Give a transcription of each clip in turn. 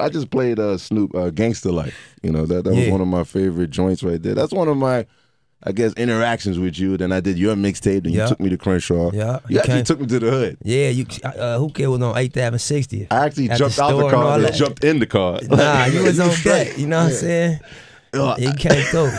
I just played Snoop Gangsta Life. You know, that was one of my favorite joints right there. That's one of my, I guess, interactions with you. Then I did your mixtape, and you took me to Crenshaw. Yeah, you actually took me to the hood. Yeah, you. Who Kid was on 8th Ave and 60th. I actually jumped out the car and jumped in the car. Nah, you was on that. You know what I'm saying? You can't go.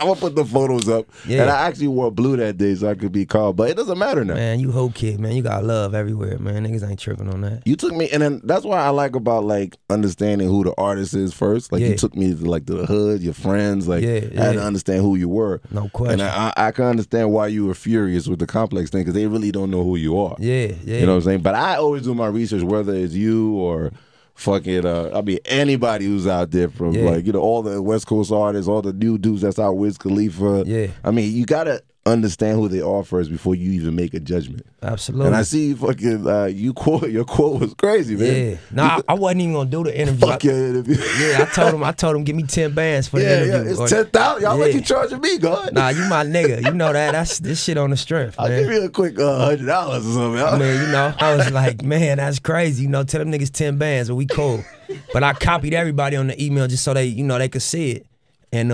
I'm gonna put the photos up. Yeah. And I actually wore blue that day so I could be called, but it doesn't matter now. Man, you Whole Kid, man. You got love everywhere, man. Niggas ain't tripping on that. You took me, and then that's why I like about like understanding who the artist is first. Like you took me to like the hood, your friends. Like I had to understand who you were. No question. And I can understand why you were furious with the Complex thing because they really don't know who you are. Yeah, yeah. You know what I'm saying? But I always do my research, whether it's you or fucking, I mean, anybody who's out there from, like, you know, all the West Coast artists, all the new dudes that's out, Wiz Khalifa. Yeah. I mean, you got to understand who they are first before you even make a judgment. Absolutely. And I see fucking, your quote was crazy, man. Yeah. No, I wasn't even going to do the interview. Fuck your interview. Yeah, I told him, give me 10 bands for the interview. Yeah, it's 10,000. Y'all like you charging me, God. Nah, you my nigga. You know that. That's this shit on the strength, man. I'll give you a quick $100 or something. I mean, you know, I was like, man, that's crazy. You know, tell them niggas 10 bands, but we cool. But I copied everybody on the email just so they, you know, they could see it. And,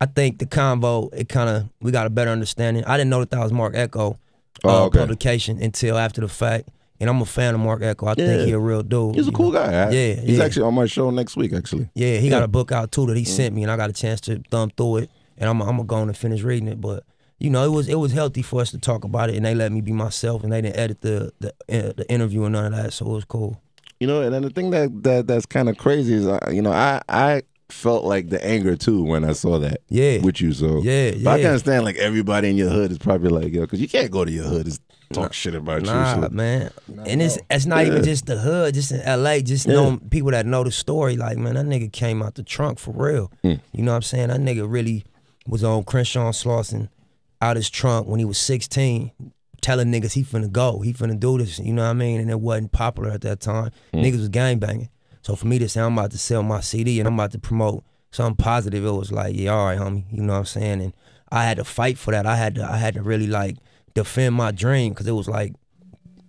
I think the convo, it kind of, we got a better understanding. I didn't know that was Mark Echo publication until after the fact. And I'm a fan of Mark Echo. I think he's a real dude. He's a cool guy. He's actually on my show next week, actually. Yeah, he got a book out, too, that he sent me, and I got a chance to thumb through it. And I'm going to go on and finish reading it. But, you know, it was healthy for us to talk about it, and they let me be myself, and they didn't edit the interview or none of that, so it was cool. You know, and then the thing that's kind of crazy is, you know, I felt like the anger too when I saw that with you, so but I can understand like everybody in your hood is probably like, yo, because you can't go to your hood and talk shit about you, so. Man, and it's not even just the hood, just in LA, just know people that know the story, like, man, that nigga came out the trunk for real. You know what I'm saying? That nigga really was on Crenshaw, Slauson, out his trunk when he was 16, telling niggas he finna go, he finna do this, you know what I mean? And it wasn't popular at that time. Niggas was gangbanging. So for me to say I'm about to sell my CD and I'm about to promote something positive, it was like, yeah, all right, homie, you know what I'm saying? And I had to fight for that. I had to really like defend my dream, because it was like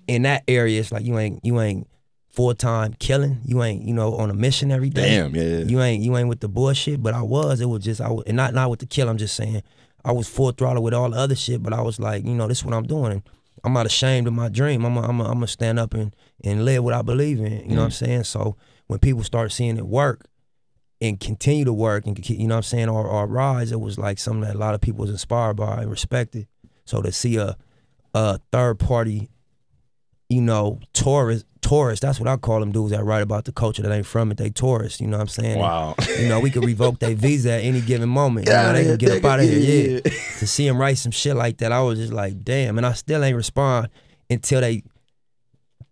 in that area, it's like you ain't full-time killing, you ain't, you know, on a mission every day. Damn, yeah. You ain't with the bullshit, but I was. It was just and not with the kill. I'm just saying I was full throttle with all the other shit, but I was like, you know, this is what I'm doing. And I'm not ashamed of my dream. I'm gonna stand up and live what I believe in. You know what I'm saying? So when people start seeing it work and continue to work and, you know what I'm saying, or rise, it was like something that a lot of people was inspired by and respected. So to see a third party, you know, tourists, that's what I call them dudes that write about the culture that ain't from it, they tourists, you know what I'm saying? Wow. And, you know, we could revoke their visa at any given moment. You know, they can get up out of here. Yeah. To see them write some shit like that, I was just like, damn. And I still ain't respond until they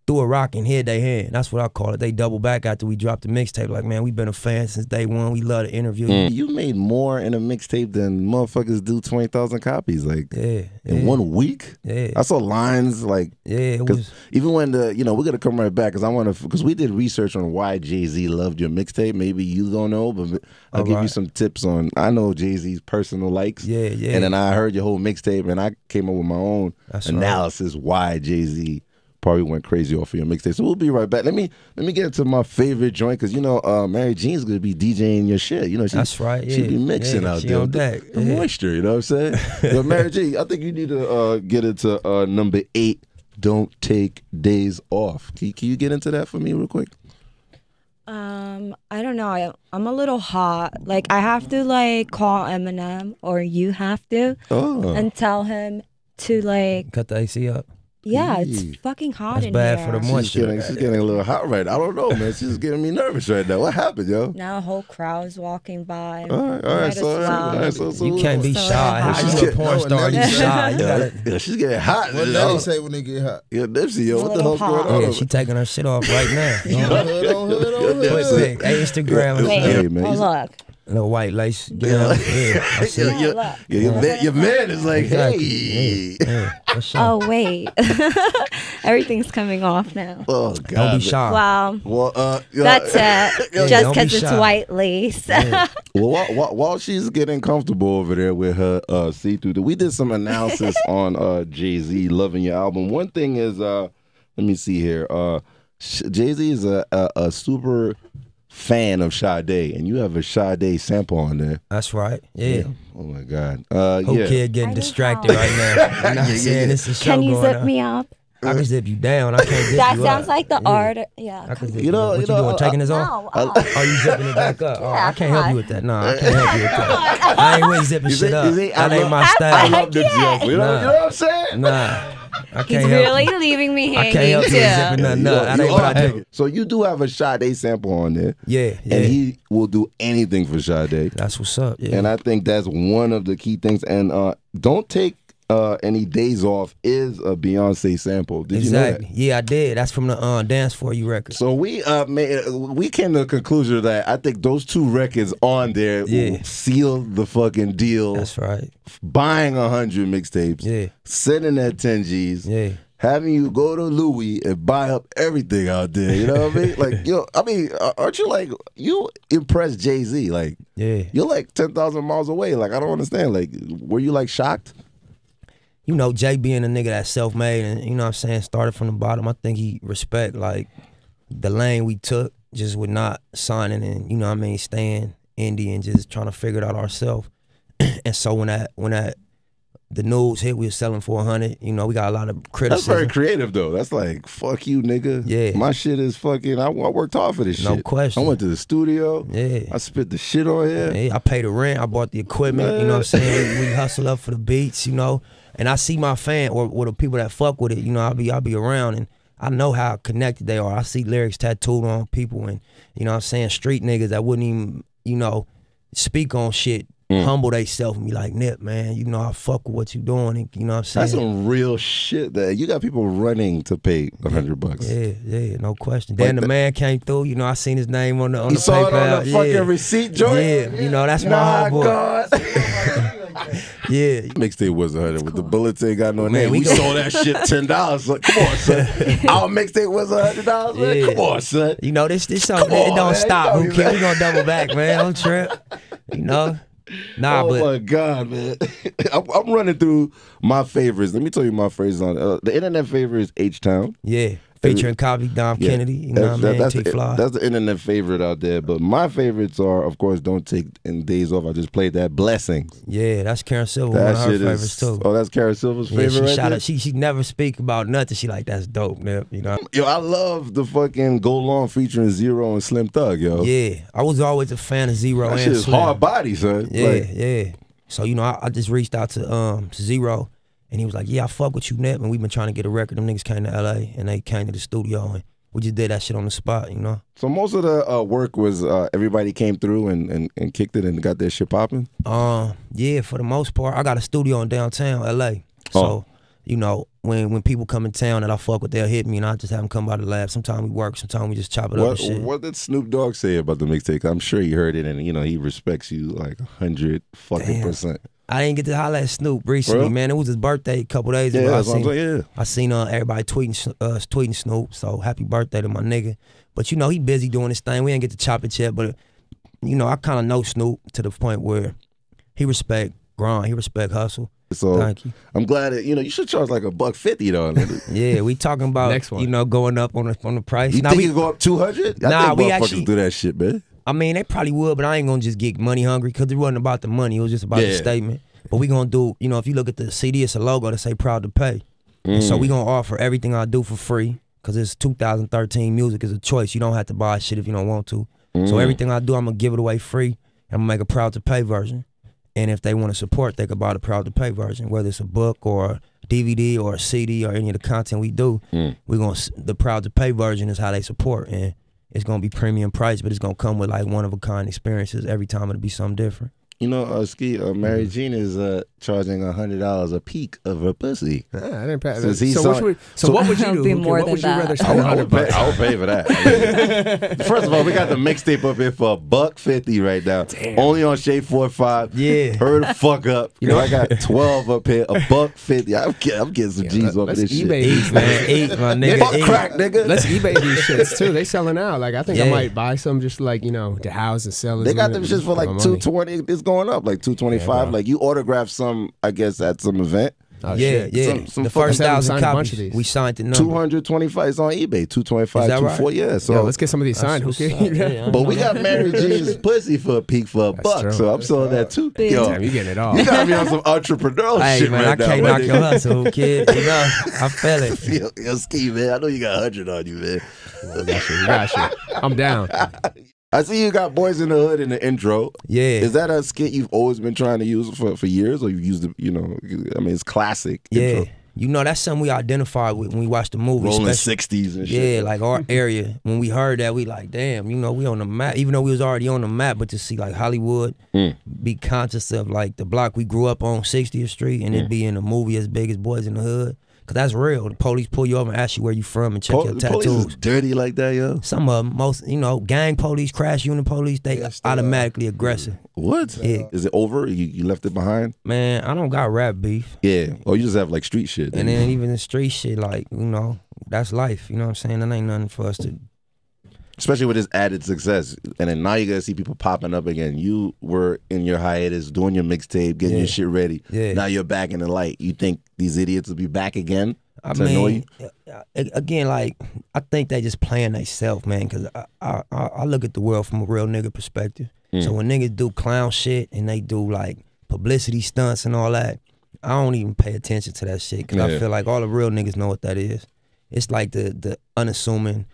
threw a rock and hid their hand. That's what I call it. They double back after we dropped the mixtape. Like, man, we've been a fan since day one. We love the interview. You made more in a mixtape than motherfuckers do 20,000 copies. Like, in 1 week. Yeah, I saw lines like, it was, even when the, you know, we're gonna come right back because I want to, because we did research on why Jay-Z loved your mixtape. Maybe you don't know, but I'll give you some tips on. I know Jay-Z's personal likes. Yeah, yeah. And then I heard your whole mixtape, and I came up with my own analysis why Jay-Z probably went crazy off of your mixtape. So we'll be right back. Let me get into my favorite joint, because, you know, Mary Jean's gonna be DJing your shit. You know, that's right. Yeah. She be mixing out there the moisture. You know what I'm saying? So Mary Jean, I think you need to get into number 8. Don't take days off. Can you get into that for me real quick? I don't know. I'm a little hot. Like, I have to like call Eminem, or you have to, and tell him to like cut the AC up. Yeah, it's fucking hot in here. That's bad for the moisture. She's getting a little hot right now. I don't know, man. She's getting me nervous right now. What happened, yo? Now a whole crowd's walking by. All right, so you can't be shy. She's a porn star. You shy. Yeah, she's getting hot. What do they say when they get hot? Yeah, Nipsey, yo, what the hell's going on? Yeah, she taking her shit off right now. Quick, Instagram. Hey, man. Look. Little white lace. Your man is like, hey. Oh, wait. Everything's coming off now. Oh, God. Don't be shy. Wow. Well, that's it. Just because it's white lace. Well, while she's getting comfortable over there with her see-through, we did some analysis on Jay-Z loving your album. One thing is, let me see here. Jay-Z is a super fan of Sade, and you have a Sade sample on there. That's right. Yeah. Oh my God. Whole Kid getting distracted right now. This is Can you zip me up? I can zip you down. I can't zip you up. That sounds like the art. Yeah. I can zip you know, what you doing? Taking this off? No, oh, you zipping it back up? Oh, I can't help you with that. No, I can't help you with that. I ain't with zipping shit up. That ain't my style. I love the zip. You know what I'm saying? Nah. I can't He's really leaving me hanging. I can't help you zipping nothing up. That ain't what I do. So you do have a Sade sample on there. Yeah, yeah. And he will do anything for Sade. That's what's up. Yeah. And I think that's one of the key things. And don't take any days off is a Beyonce sample. Did you know that? Yeah, I did. That's from the Dance For You record. So we came to the conclusion that I think those two records on there will seal the fucking deal. That's right. Buying 100 mixtapes. Yeah. Sending that 10 G's. Yeah. Having you go to Louis and buy up everything out there, you know what I mean? Like, yo, I mean, aren't you like, you impressed Jay-Z? Like, you're like 10,000 miles away. Like, I don't understand. Like, were you like shocked? You know, Jay being a nigga that's self-made and, you know what I'm saying, started from the bottom, I think he respect, like, the lane we took just with not signing and, you know what I mean, staying indie and just trying to figure it out ourselves. And so when the news hit, we were selling for 100, you know, we got a lot of criticism. That's very creative, though. That's like, fuck you, nigga. Yeah. My shit is fucking, I worked hard for this shit. No question. I went to the studio. Yeah. I spit the shit on here. Yeah, I paid the rent. I bought the equipment. Yeah. You know what I'm saying? We hustle up for the beats, you know. And I see my fan or the people that fuck with it, you know, I'll be around and I know how connected they are. I see lyrics tattooed on people and, you know what I'm saying, street niggas that wouldn't even, you know, speak on shit, humble themselves and be like, Nip, man, you know, I fuck with what you doing and, you know what I'm saying. That's some real shit that you got people running to pay 100 bucks. Yeah, yeah, no question. Then the man came through, you know, I seen his name on the PayPal. You saw it on the fucking receipt, Jordan. Yeah, you know, that's my homeboy. God. Yeah. Mixtape was 100 with the bullets ain't got no name. We sold that shit $10. Like, come on, son. Our mixtape was $100. Yeah. Like, come on, son. You know this something. It don't stop. Who cares? We gonna double back, man. Don't trip. You know. Nah, oh my God, man. I'm running through my favorites. Let me tell you my favorites on the internet favorite is H Town. Yeah. Featuring Copy, Dom Kennedy, you know what I mean? That's the internet favorite out there. But my favorites are, of course, Don't Take Any Days Off. I just played that. Blessings. Yeah, that's Karen Silver. That one of her favorites, too. Oh, that's Karen Silver's favorite right there? She never speak about nothing. She like, that's dope, man. You know? Yo, I love the fucking Go Long featuring Zero and Slim Thug, yo. Yeah, I was always a fan of Zero and Slim. That shit is hard body, son. Yeah, like, yeah. So, you know, I just reached out to Zero. And he was like, yeah, I fuck with you, Nip, and we've been trying to get a record. Them niggas came to L.A., and they came to the studio, and we just did that shit on the spot, you know? So most of the work was everybody came through and kicked it and got their shit popping? Yeah, for the most part. I got a studio in downtown L.A., so, you know, when people come in town and I fuck with, they'll hit me, and I just have them come by the lab. Sometimes we work, sometimes we just chop it up and shit. What did Snoop Dogg say about the mixtape? I'm sure you heard it, and, you know, he respects you like 100 fucking percent. I didn't get to holler at Snoop recently, man. It was his birthday a couple days ago. I seen everybody tweeting Snoop, so happy birthday to my nigga. But, you know, he busy doing his thing. We ain't get to chop it yet, but, you know, I kind of know Snoop to the point where he respect grind, he respect hustle. So thank you. I'm glad that, you know, you should charge like $1.50 though. Yeah, we talking about, you know, going up on the price. You think you go up 200? Nah, we actually do that shit, man. I mean, they probably would, but I ain't gonna just get money hungry because it wasn't about the money. It was just about the statement. But we gonna do, you know, if you look at the CD, it's a logo that say "Proud to Pay." And so we gonna offer everything I do for free because it's 2013. Music is a choice. You don't have to buy shit if you don't want to. So everything I do, I'm gonna give it away free. I'm gonna make a "Proud to Pay" version. And if they want to support, they can buy the "Proud to Pay" version, whether it's a book or a DVD or a CD or any of the content we do. We gonna the "Proud to Pay" version is how they support and. It's going to be premium price, but it's going to come with like one-of-a-kind experiences. Every time it'll be something different. You know, Ski, Mary Jean is charging $100 a peak of her pussy. I didn't pay so what would you do? Be more than that. I would pay for that. I mean, first of all, we got the mixtape up here for $1.50 right now. Damn. Only on Shade 45. Yeah. Heard the fuck up. You know, I got 12 up here. $1.50. I'm getting some G's off this shit. Let's eBay, man. My nigga. Fuck crack, nigga. Let's eBay these shits too. They selling out. Like I think I might buy some just like you know to house and sell. They got them shits for like $220. Going up like $225, like you autographed some, I guess, at some event. Oh, yeah, shit. Yeah. The first 1,000 copies. We signed the number. 225. It's on eBay. 225, 240. Yeah. So yo, let's get some of these signed. Who cares? Yeah, but we got Mary G's pussy for a peak for a buck. True. So I'm selling that too. Big. Yo, damn, you getting it all. You got me on some entrepreneurial shit man, right now. I can't knock your hustle, kid. You know, I feel it. Yo, Ski, man. I know you got 100 on you, man. You got shit. I'm down. I see you got Boys in the Hood in the intro. Yeah. Is that a skit you've always been trying to use for years, or you've used it, you know, I mean, it's classic intro. Yeah. You know, that's something we identified with when we watched the movie. Rolling especially. 60s and shit. Yeah, like our area. When we heard that, we like, damn, you know, we on the map. Even though we was already on the map, but to see like Hollywood, be conscious of like the block we grew up on, 60th Street, and it be in a movie as big as Boys in the Hood. Cause that's real. The police pull you over and ask you where you from and check your tattoos. The police is dirty like that, yo. Some of them, most, you know, gang police, crash unit police, they automatically aggressive. What? Yeah. Is it over? You left it behind? Man, I don't got rap beef. Yeah. Oh, you just have like street shit. And then even the street shit, like, you know, that's life. You know what I'm saying? That ain't nothing for us to. Especially with this added success. And then now you're going to see people popping up again. You were in your hiatus, doing your mixtape, getting your shit ready. Yeah. Now you're back in the light. You think these idiots will be back again to annoy you? Again, like, I think they just playing themselves, man, because I look at the world from a real nigga perspective. So when niggas do clown shit and they do, like, publicity stunts and all that, I don't even pay attention to that shit because I feel like all the real niggas know what that is. It's like the unassuming,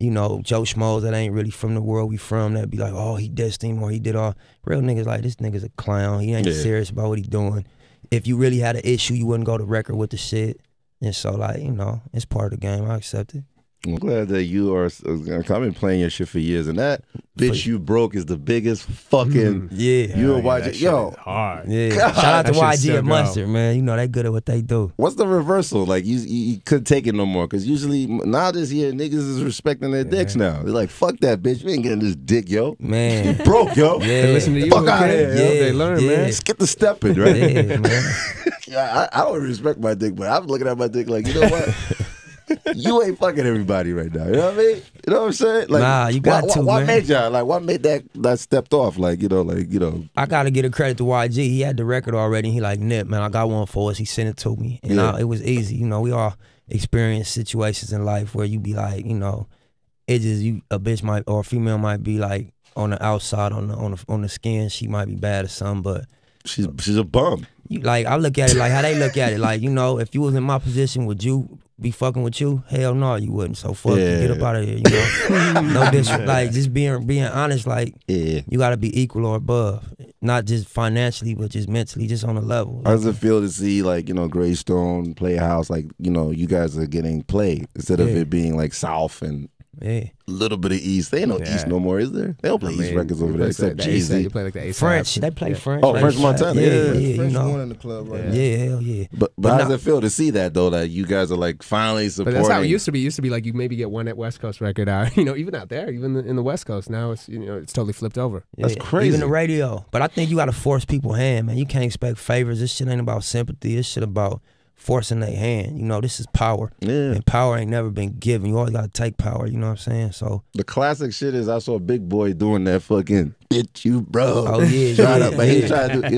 you know, Joe Schmoes that ain't really from the world we from that be like, oh, he dissed him or he did all. Real niggas like, this nigga's a clown. He ain't serious about what he doing. If you really had an issue, you wouldn't go to record with the shit. And so, like, you know, it's part of the game. I accept it. I'm glad that you are. I've been playing your shit for years, and that bitch you broke is the biggest fucking. You and YG, yo, hard. Shout out to YG and Mustard, man. You know they good at what they do. What's the reversal? Like you couldn't take it no more, because usually now this year niggas is respecting their dicks now. They're like, fuck that bitch, we ain't getting this dick, yo. Man, you broke, yo. They listen to you. Fuck out of here. They learn, man. Just get the stepping, right? Yeah, man. I don't respect my dick, but I'm looking at my dick like, you know what? You ain't fucking everybody right now. You know what I mean? You know what I'm saying? Like, nah, you got to, man. What made y'all? Like, what made that stepped off? Like, you know, I got to get a credit to YG. He had the record already. And he like, Nip, man, I got one for us. He sent it to me. And it was easy. You know, we all experience situations in life where you be like, you know, it just, a bitch might, or a female might be like on the outside, on the skin. She might be bad or something, but. She's a bum. Like, I look at it like how they look at it. Like, you know, if you was in my position, would you be fucking with you? Hell no, you wouldn't. So fuck you, get up out of here, you know. No disrespect. Like, just being honest, like you gotta be equal or above. Not just financially, but just mentally, just on a level. How does it feel to see, like, you know, Greystone, Playhouse, like, you know, you guys are getting played instead of it being like South and a little bit of East. They ain't no East no more, is there? They don't play East records over there except Jay-Z. They play like the French. They play French. Oh, French Montana. Yeah, French one in the club right now. Yeah, hell yeah. But how does it feel to see that, though, that you guys are, like, finally supporting? But that's how it used to be. It used to be, like, you maybe get one at West Coast record out. You know, even out there, even in the West Coast. Now it's, you know, it's totally flipped over. Yeah, that's crazy. Even the radio. But I think you got to force people's hand, man. You can't expect favors. This shit ain't about sympathy. This shit about forcing their hand. You know, this is power. Yeah. And power ain't never been given. You always gotta take power, you know what I'm saying? So the classic shit is, I saw Big Boy doing that fucking bitch you bro. Oh yeah. Shut up. But he tried to I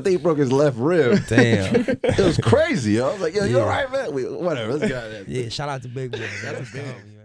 think he broke his left rib. Damn. It was crazy. I was like, yo, you alright, man? Whatever, let's go. Yeah, shout out to Big Boy. That's a big